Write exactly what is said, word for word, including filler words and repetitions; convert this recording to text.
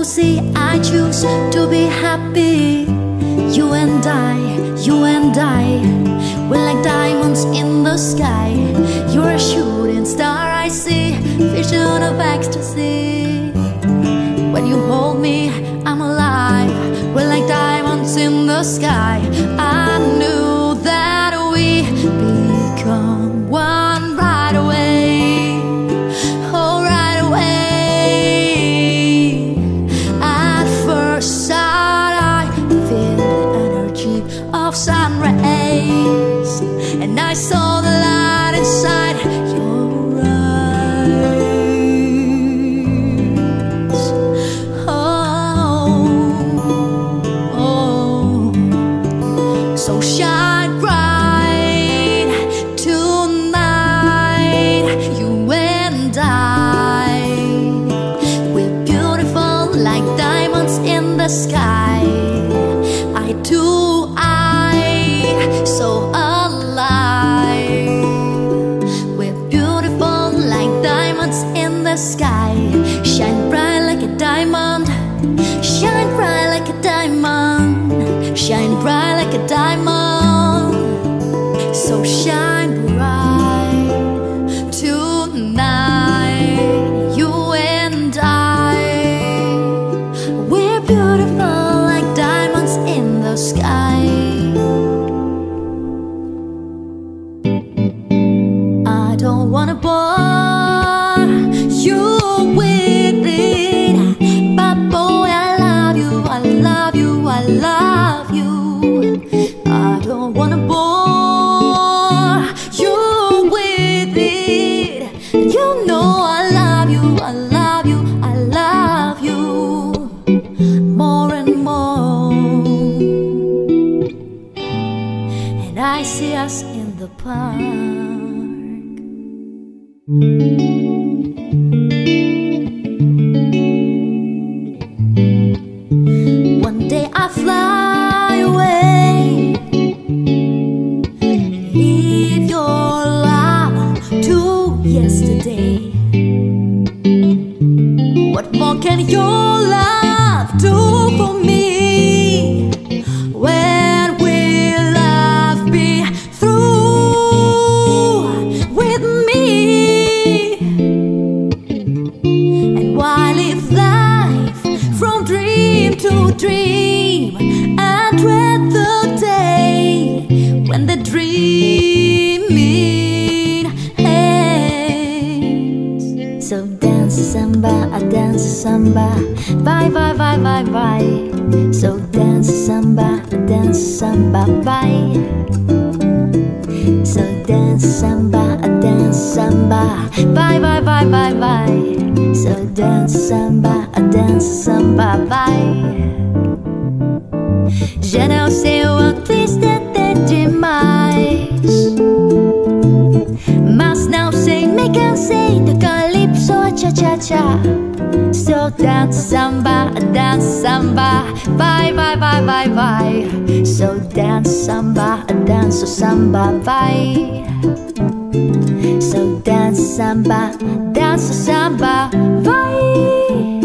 cozy. I choose to be happy. You and I, you and I, we're like diamonds in the sky. You're a shooting star, I see, vision of ecstasy. When you hold me, I'm alive. We're like diamonds in the sky. I knew that we become one right away. Oh, right away. At first sight, I feel the energy of sun rays, and I saw the light inside your eyes. Oh, oh, so shine bright. Sky, I do, I so alive. We're beautiful like diamonds in the sky. Shine bright like a diamond. Shine bright like a diamond. Shine bright like a diamond. So shine bright tonight. You and I, beautiful like diamonds in the sky. I don't wanna bore you with it, but boy, I love you, I love you, I love you. I don't wanna bore you with it. You know I love you, I love you, I love you. I see us in the park. One day I fly away, leave your love to yesterday. What more can your love do for me? To dream and dread the day when the dreaming ends. So dance samba, I dance samba, bye bye bye bye bye. So dance samba, I dance samba, bye. So dance samba, I dance samba, bye bye bye bye bye. So dance samba, I dance samba, bye. Já não sei o artista até demais, mas não sei, me cansei do calypso, cha cha cha. So dance samba, dance samba, bye bye bye bye bye. So dance samba, dance samba, bye. So dance samba, dance samba, bye.